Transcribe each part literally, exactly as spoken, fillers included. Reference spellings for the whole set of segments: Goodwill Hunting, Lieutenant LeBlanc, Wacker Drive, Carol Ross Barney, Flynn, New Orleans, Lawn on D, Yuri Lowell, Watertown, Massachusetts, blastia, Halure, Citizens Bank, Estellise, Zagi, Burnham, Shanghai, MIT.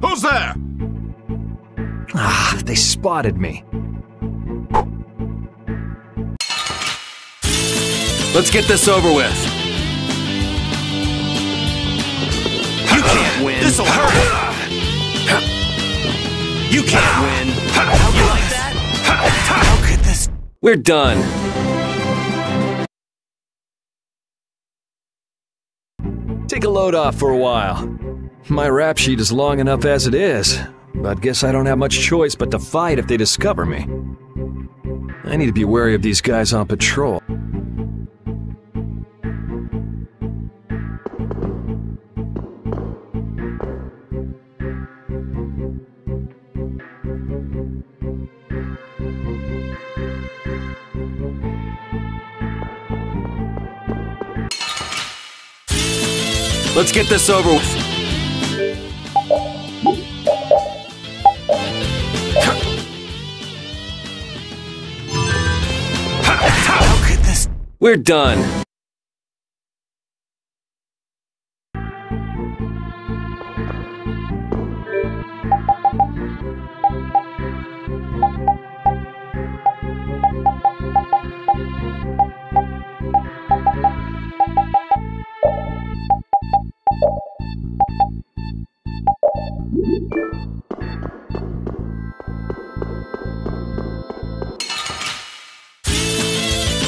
Who's there? Ah, they spotted me. Let's get this over with. You can't win. This'll hurt. You can't win. How could like that? How could this? We're done. Take a load off for a while. My rap sheet is long enough as it is, but guess I don't have much choice but to fight if they discover me. I need to be wary of these guys on patrol. Let's get this over with. How could this? We're done.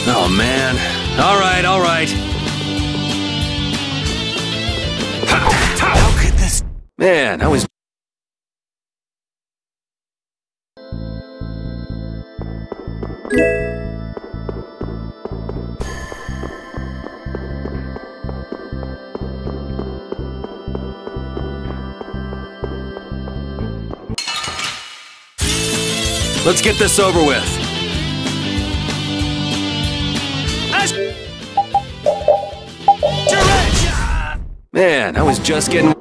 Oh man. Alright, alright. How could this? Man, I was. Let's get this over with. Man, I was just getting...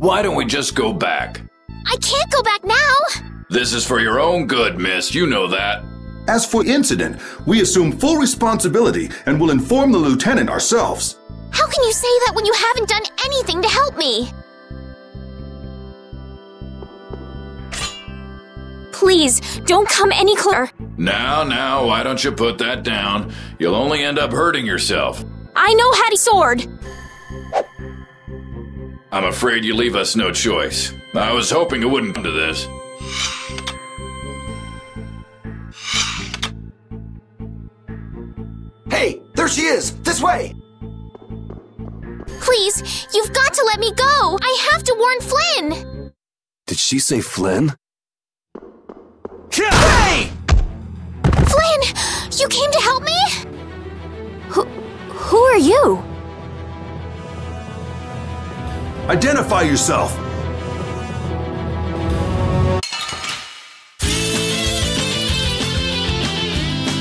Why don't we just go back? I can't go back now! This is for your own good, miss. You know that. As for incident, we assume full responsibility and will inform the lieutenant ourselves. How can you say that when you haven't done anything to help me? Please, don't come any closer. Now, now, why don't you put that down? You'll only end up hurting yourself. I know how to sword. I'm afraid you leave us no choice. I was hoping it wouldn't come to this. Hey, there she is! This way! Please, you've got to let me go! I have to warn Flynn! Did she say Flynn? Hey! Flynn! You came to help me? Who, who are you? Identify yourself!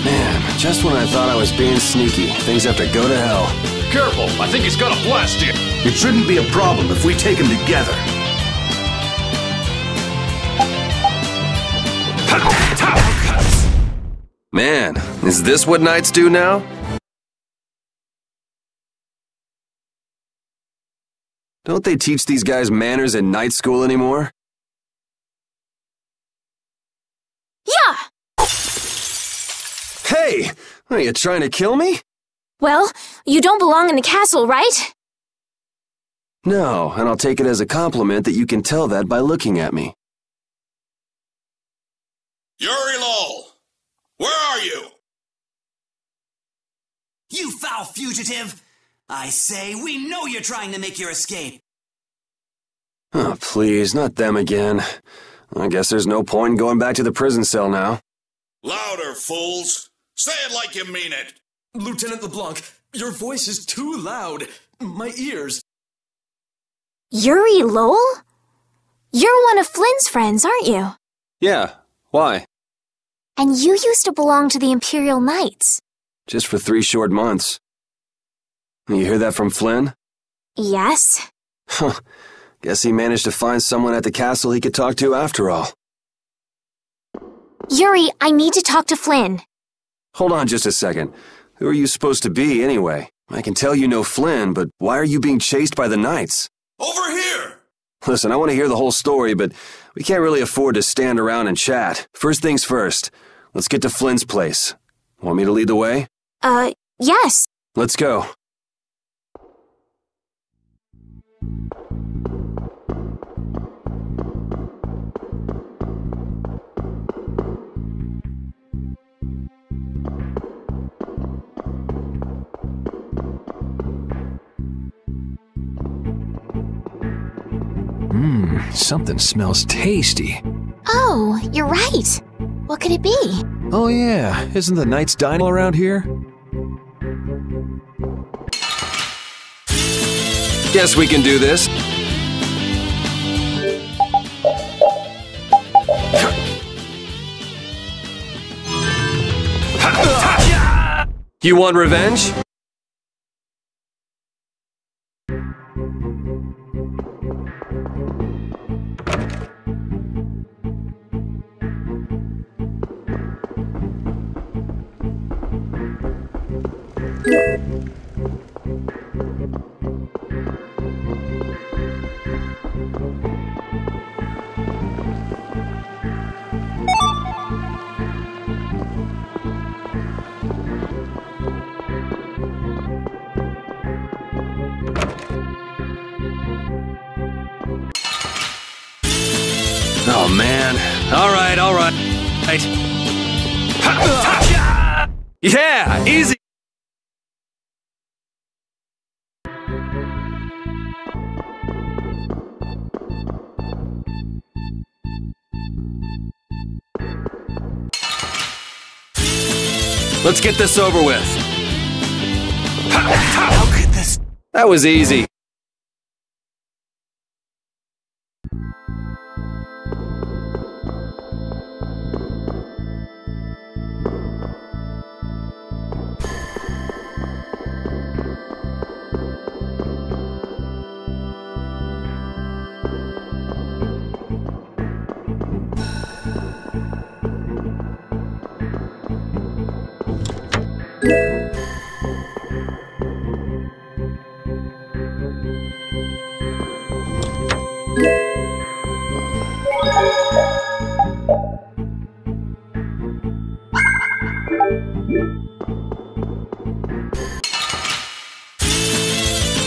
Man, just when I thought I was being sneaky, things have to go to hell. Careful, I think he's got a blastia. It shouldn't be a problem if we take him together. Man, is this what knights do now? Don't they teach these guys manners in night school anymore? Yeah! Hey! Are you trying to kill me? Well, You don't belong in the castle, right? No, and I'll take it as a compliment that you can tell that by looking at me. Yuri Lowell, where are you? You foul fugitive! I say, we know you're trying to make your escape! Oh, please, not them again. I guess there's no point in going back to the prison cell now. Louder, fools! Say it like you mean it! Lieutenant LeBlanc, your voice is too loud. My ears... Yuri Lowell? You're one of Flynn's friends, aren't you? Yeah, why? And you used to belong to the Imperial Knights. Just for three short months. You hear that from Flynn? Yes. Huh. Guess he managed to find someone at the castle he could talk to after all. Yuri, I need to talk to Flynn. Hold on just a second. Who are you supposed to be, anyway? I can tell you know Flynn, but why are you being chased by the Knights? Over here! Listen, I want to hear the whole story, but we can't really afford to stand around and chat. First things first. Let's get to Flynn's place. Want me to lead the way? Uh, yes. Let's go. Mmm, something smells tasty. Oh, you're right. What could it be? Oh yeah, isn't the Knights dining around here? Guess we can do this. You want revenge? Oh man. Alright, alright. Right. Yeah, easy. Let's get this over with. How could this? That was easy.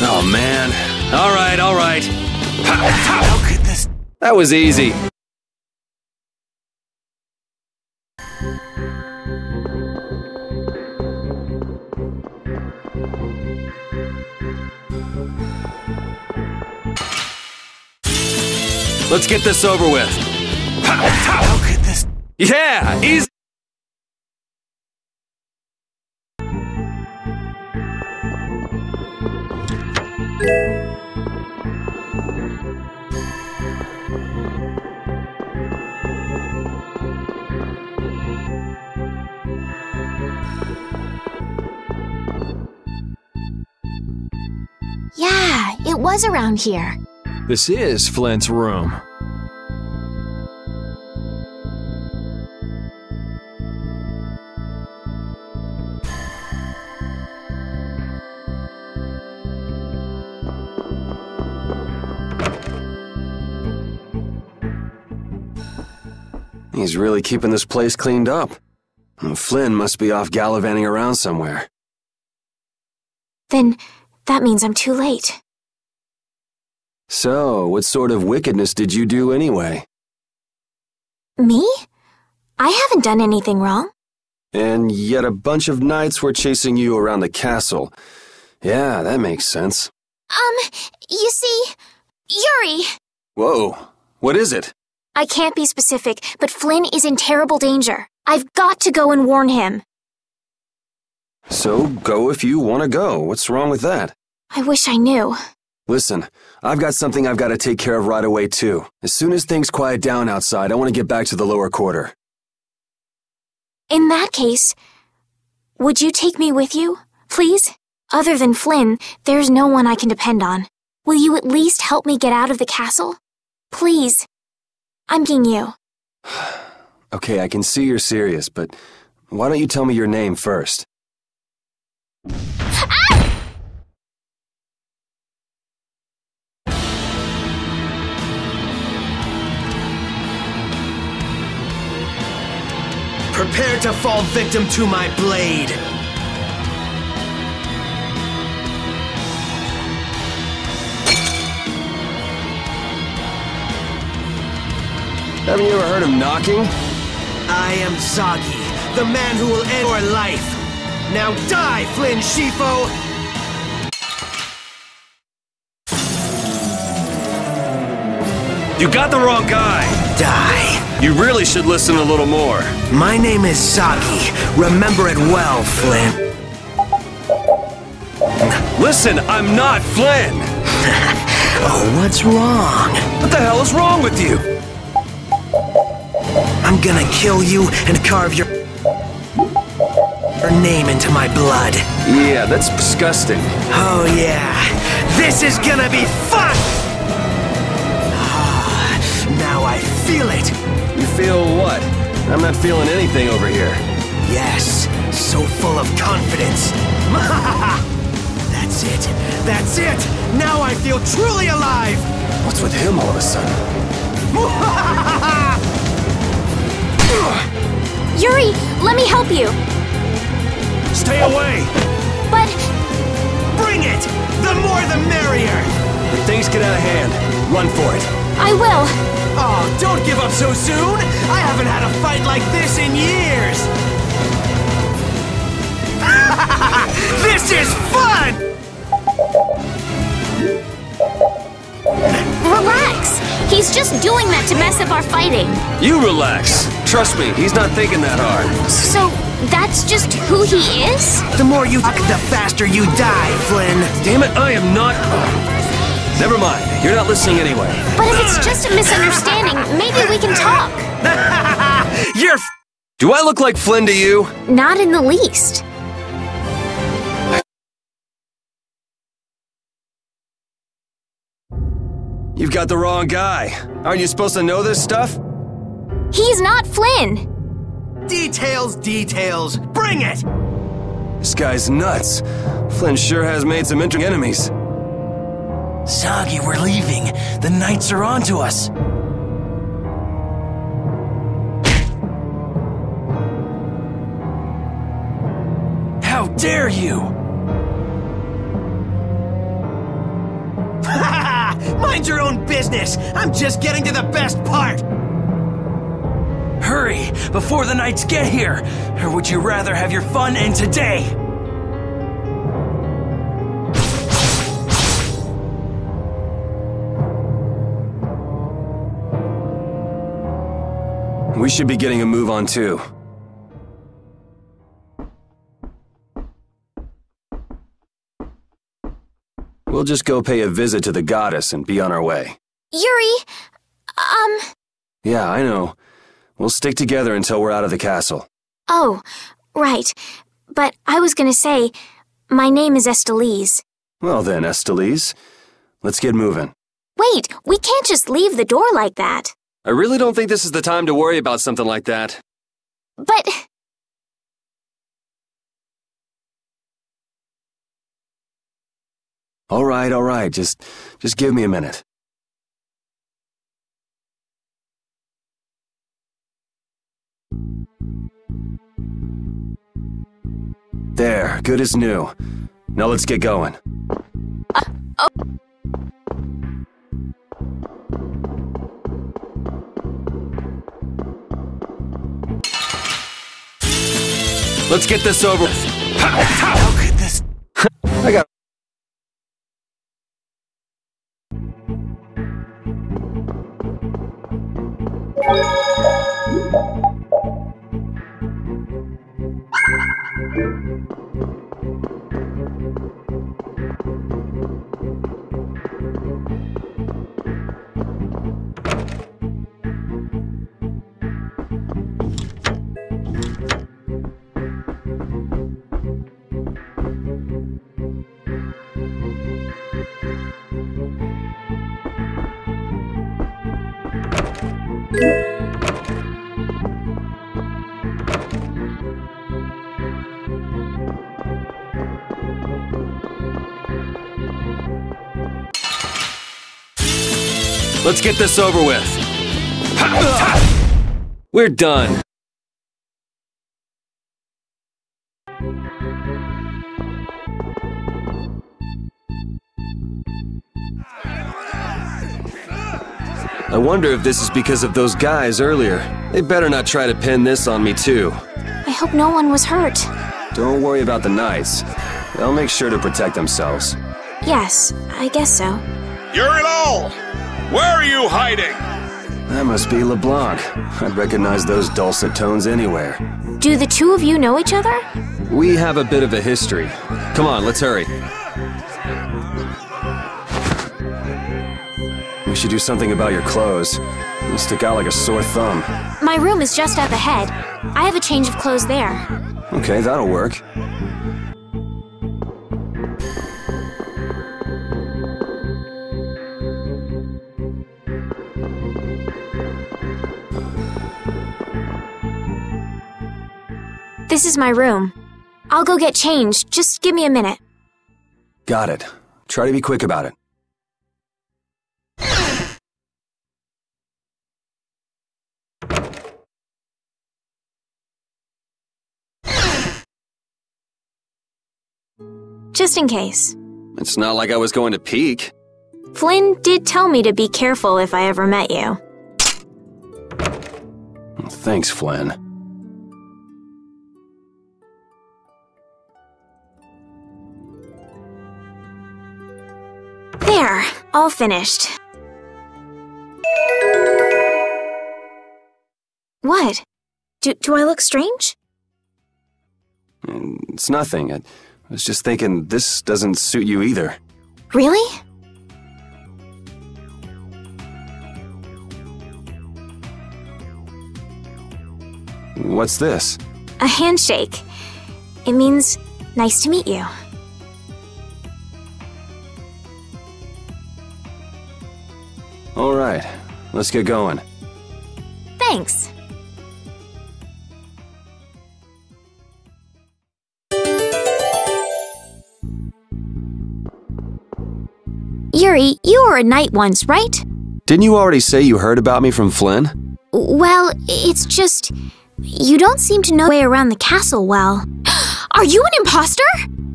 Oh man. Alright, alright. How could this? That was easy. Let's get this over with. How could this? Yeah, easy. Yeah, it was around here. This is Flynn's room. He's really keeping this place cleaned up. Flynn must be off gallivanting around somewhere. Then that means I'm too late. So, what sort of wickedness did you do anyway? Me? I haven't done anything wrong. And yet a bunch of knights were chasing you around the castle. Yeah, that makes sense. Um, you see, Yuri... Whoa, what is it? I can't be specific, but Flynn is in terrible danger. I've got to go and warn him. So, go if you want to go. What's wrong with that? I wish I knew. Listen, I've got something I've got to take care of right away, too. As soon as things quiet down outside, I want to get back to the lower quarter. In that case, would you take me with you, please? Other than Flynn, there's no one I can depend on. Will you at least help me get out of the castle? Please. I'm being you. Okay, I can see you're serious, but why don't you tell me your name first? Ah! Prepare to fall victim to my blade! Haven't you ever heard of knocking? I am Zagi, the man who will end your life. Now die, Flynn Shifo! You got the wrong guy. Die. You really should listen a little more. My name is Zagi. Remember it well, Flynn. Listen, I'm not Flynn. Oh, what's wrong? What the hell is wrong with you? I'm gonna kill you and carve your, your name into my blood. Yeah, that's disgusting. Oh yeah, this is gonna be fun! Ah, now I feel it. You feel what? I'm not feeling anything over here. Yes, so full of confidence. That's it, that's it! Now I feel truly alive! What's with him all of a sudden? Yuri, let me help you! Stay away! But... Bring it! The more the merrier! If things get out of hand, run for it. I will! Oh, don't give up so soon! I haven't had a fight like this in years! This is fun! Relax! He's just doing that to mess up our fighting. You relax! Trust me, he's not thinking that hard. So, that's just who he is? The more you talk, the faster you die, Flynn. Damn it, I am not... Never mind, you're not listening anyway. But if it's just a misunderstanding, maybe we can talk. You're f... Do I look like Flynn to you? Not in the least. You've got the wrong guy. Aren't you supposed to know this stuff? He's not Flynn! Details, details. Bring it! This guy's nuts. Flynn sure has made some interesting enemies. Zagi, we're leaving. The knights are onto us. How dare you! Mind your own business! I'm just getting to the best part! Hurry, before the knights get here! Or would you rather have your fun end today? We should be getting a move on too. We'll just go pay a visit to the goddess and be on our way. Yuri, um... Yeah, I know. We'll stick together until we're out of the castle. Oh, right. But I was gonna say, my name is Estellise. Well then, Estellise, let's get moving. Wait, we can't just leave the door like that. I really don't think this is the time to worry about something like that. But... All right, all right, just, just give me a minute. Thank you. There, good as new. Now let's get going. Uh, oh. Let's get this over with. How could this? I got. Let's get this over with. We're done. I wonder if this is because of those guys earlier. They better not try to pin this on me too. I hope no one was hurt. Don't worry about the Knights. They'll make sure to protect themselves. Yes, I guess so. Yuri Lowell! Where are you hiding? That must be LeBlanc. I'd recognize those dulcet tones anywhere. Do the two of you know each other? We have a bit of a history. Come on, let's hurry. We should do something about your clothes. You stick out like a sore thumb. My room is just up ahead. I have a change of clothes there. Okay, that'll work. This is my room. I'll go get changed. Just give me a minute. Got it. Try to be quick about it. Just in case. It's not like I was going to peek. Flynn did tell me to be careful if I ever met you. Thanks, Flynn. There, all finished. What? Do, do I look strange? It's nothing. I, I was just thinking this doesn't suit you either. Really? What's this? A handshake. It means nice to meet you. All right, let's get going. Thanks. Yuri, you were a knight once, right? Didn't you already say you heard about me from Flynn? Well, it's just... you don't seem to know the way around the castle well. Are you an imposter?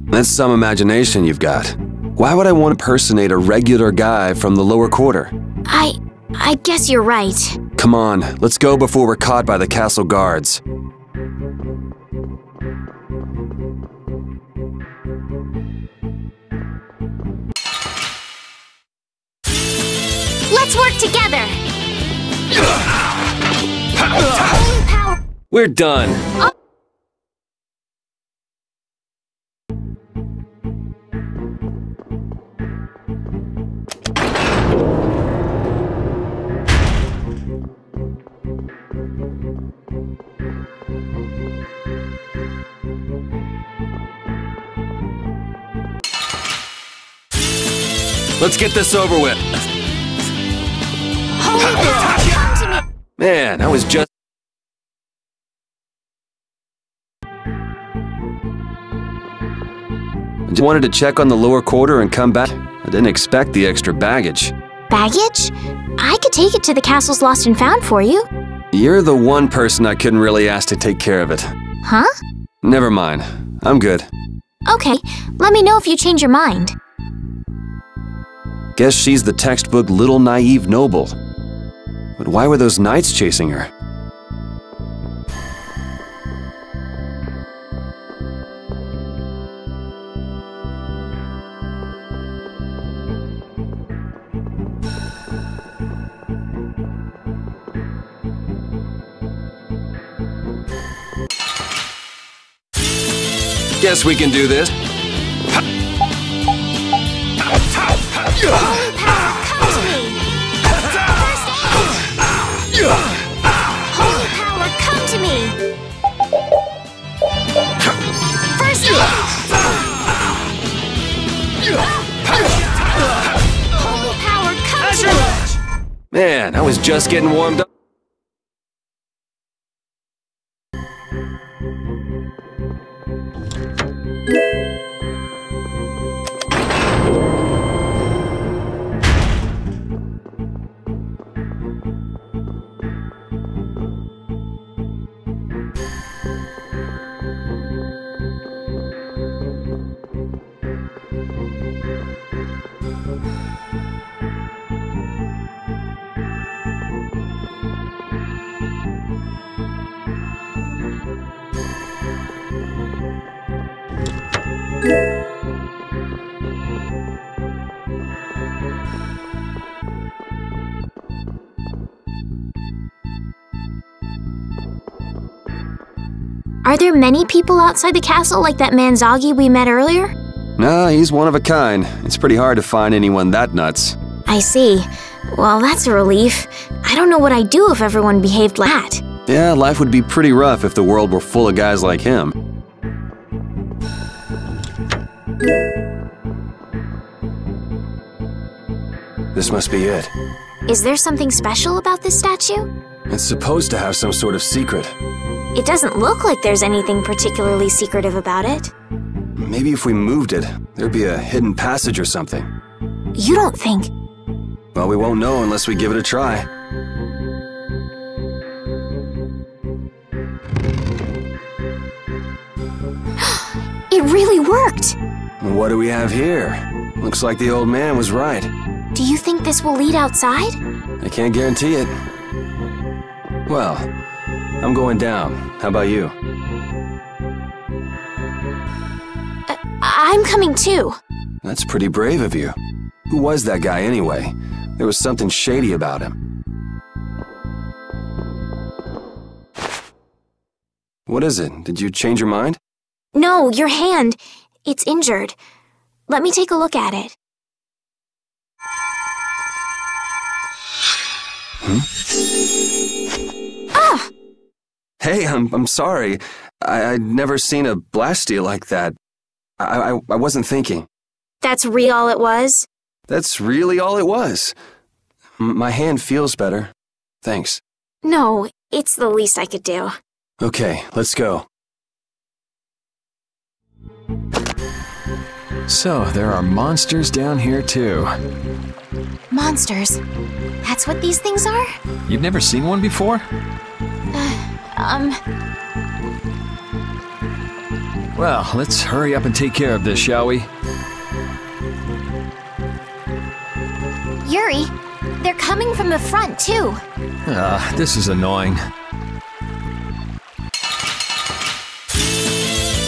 That's some imagination you've got. Why would I want to impersonate a regular guy from the lower quarter? I... I guess you're right. Come on, let's go before we're caught by the castle guards. Let's work together! We're done. Oh. Let's get this over with. Man, I was just... I just wanted to check on the lower quarter and come back. I didn't expect the extra baggage. Baggage? I could take it to the castle's lost and found for you. You're the one person I couldn't really ask to take care of it. Huh? Never mind. I'm good. Okay, let me know if you change your mind. Guess she's the textbook little naive noble. But why were those knights chasing her? Guess we can do this. Man, I was just getting warmed up. Are there many people outside the castle like that man Zagi we met earlier? Nah, he's one of a kind. It's pretty hard to find anyone that nuts. I see. Well, that's a relief. I don't know what I'd do if everyone behaved like that. Yeah, life would be pretty rough if the world were full of guys like him. This must be it. Is there something special about this statue? It's supposed to have some sort of secret. It doesn't look like there's anything particularly secretive about it. Maybe if we moved it, there'd be a hidden passage or something. You don't think? Well, we won't know unless we give it a try. It really worked! What do we have here? Looks like the old man was right. Do you think this will lead outside? I can't guarantee it. Well, I'm going down. How about you? Uh, I'm coming too. That's pretty brave of you. Who was that guy anyway? There was something shady about him. What is it? Did you change your mind? No, your hand. It's injured. Let me take a look at it. Hmm? Ah! Hey, I'm, I'm sorry. I, I'd never seen a blastia like that. I, I, I wasn't thinking. That's really all it was? That's really all it was. M- my hand feels better. Thanks. No, it's the least I could do. Okay, let's go. So, there are monsters down here too. Monsters? That's what these things are? You've never seen one before? Um... Well, let's hurry up and take care of this, shall we? Yuri, they're coming from the front, too. Ah, uh, this is annoying.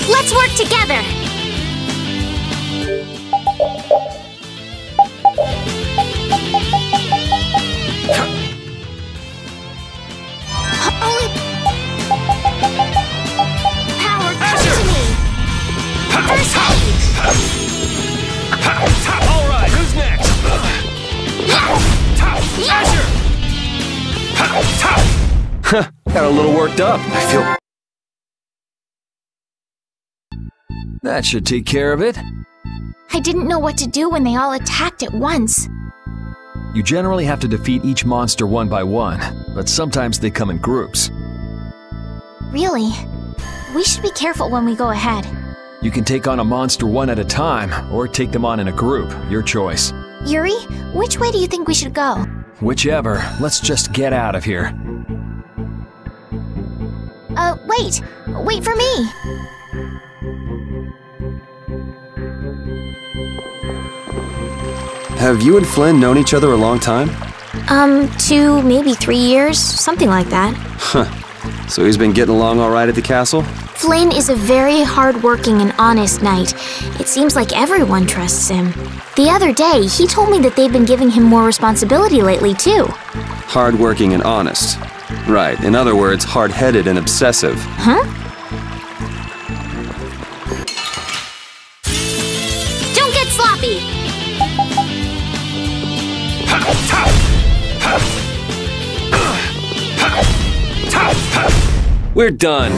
Let's work together! Alright, who's next? Huh, got a little worked up. I feel... That should take care of it. I didn't know what to do when they all attacked at once. You generally have to defeat each monster one by one, but sometimes they come in groups. Really? We should be careful when we go ahead. You can take on a monster one at a time, or take them on in a group, your choice. Yuri, which way do you think we should go? Whichever. Let's just get out of here. Uh, wait! Wait for me! Have you and Flynn known each other a long time? Um, two, maybe three years, something like that. Huh. So he's been getting along all right at the castle? Flynn is a very hard-working and honest knight. It seems like everyone trusts him. The other day, he told me that they've been giving him more responsibility lately, too. Hard-working and honest. Right, in other words, hard-headed and obsessive. Huh? Don't get sloppy! We're done.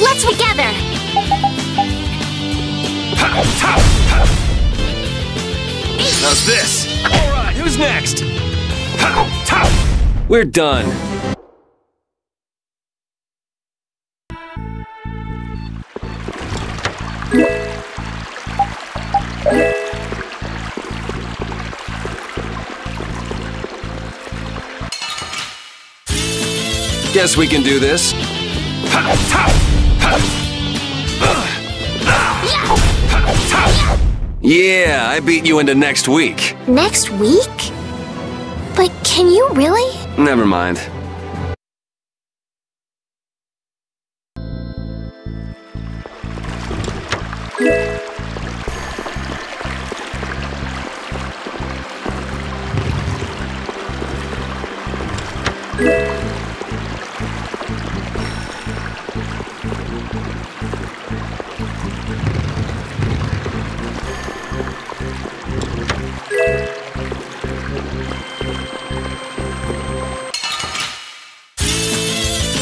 Let's together. How's this? All right, who's next? We're done. Guess we can do this. Yeah, I beat you into next week. Next week? But can you really? Never mind.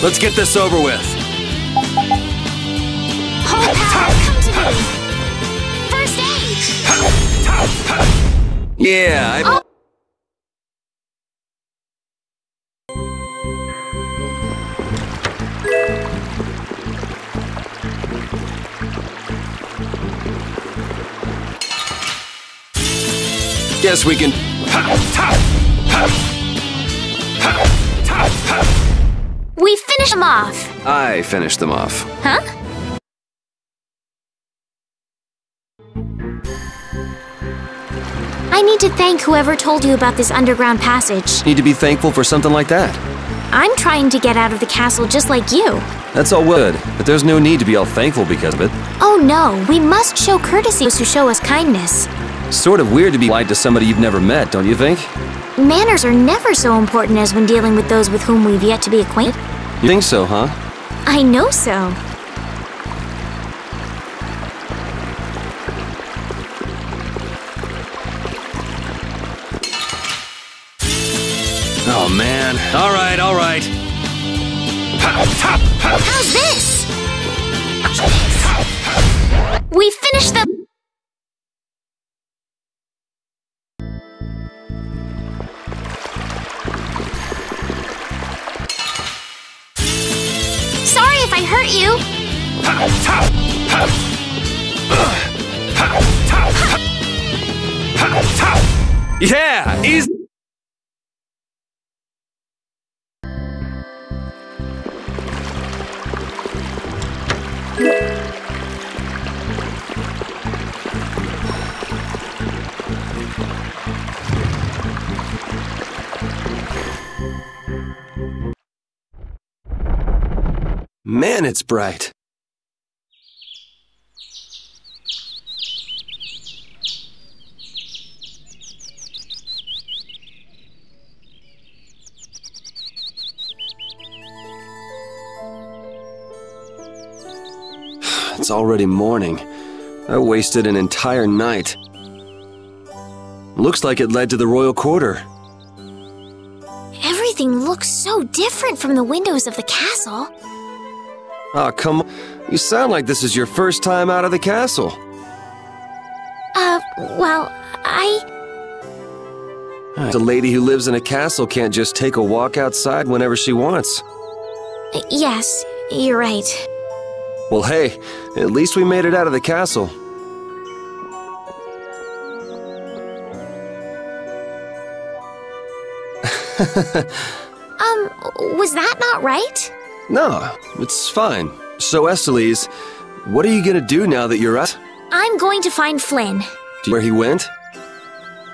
Let's get this over with. Whole power, come to me. First aid. Yeah, I... Oh. Guess we can... We finished them off. I finished them off. Huh? I need to thank whoever told you about this underground passage. Need to be thankful for something like that. I'm trying to get out of the castle just like you. That's all good, but there's no need to be all thankful because of it. Oh no, we must show courtesy to those who show us kindness. Sort of weird to be polite to somebody you've never met, don't you think? Manners are never so important as when dealing with those with whom we've yet to be acquainted. You think so, huh? I know so. Oh, man. All right, all right. How's this? We finished the... I hurt you. Yeah, easy. Man, it's bright. It's already morning. I wasted an entire night. Looks like it led to the royal quarter. Everything looks so different from the windows of the castle. Aw, oh, come on. You sound like this is your first time out of the castle. Uh, well, I... The lady who lives in a castle can't just take a walk outside whenever she wants. Yes, you're right. Well, hey, at least we made it out of the castle. Um, was that not right? No, it's fine. So, Estellise, what are you going to do now that you're out? I'm going to find Flynn. Where he went?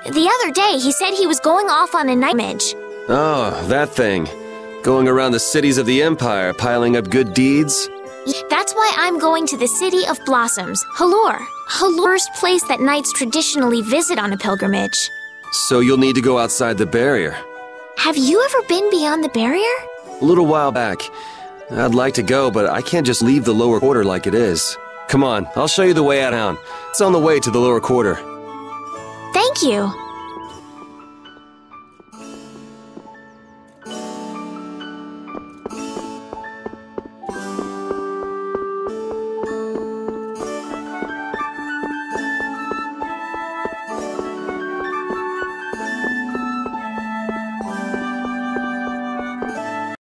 The other day, he said he was going off on a night image. Oh, that thing. Going around the cities of the Empire, piling up good deeds? That's why I'm going to the City of Blossoms, Halure. Halure's place that knights traditionally visit on a pilgrimage. So you'll need to go outside the barrier. Have you ever been beyond the barrier? A little while back. I'd like to go, but I can't just leave the lower quarter like it is. Come on, I'll show you the way out of town. It's on the way to the lower quarter. Thank you.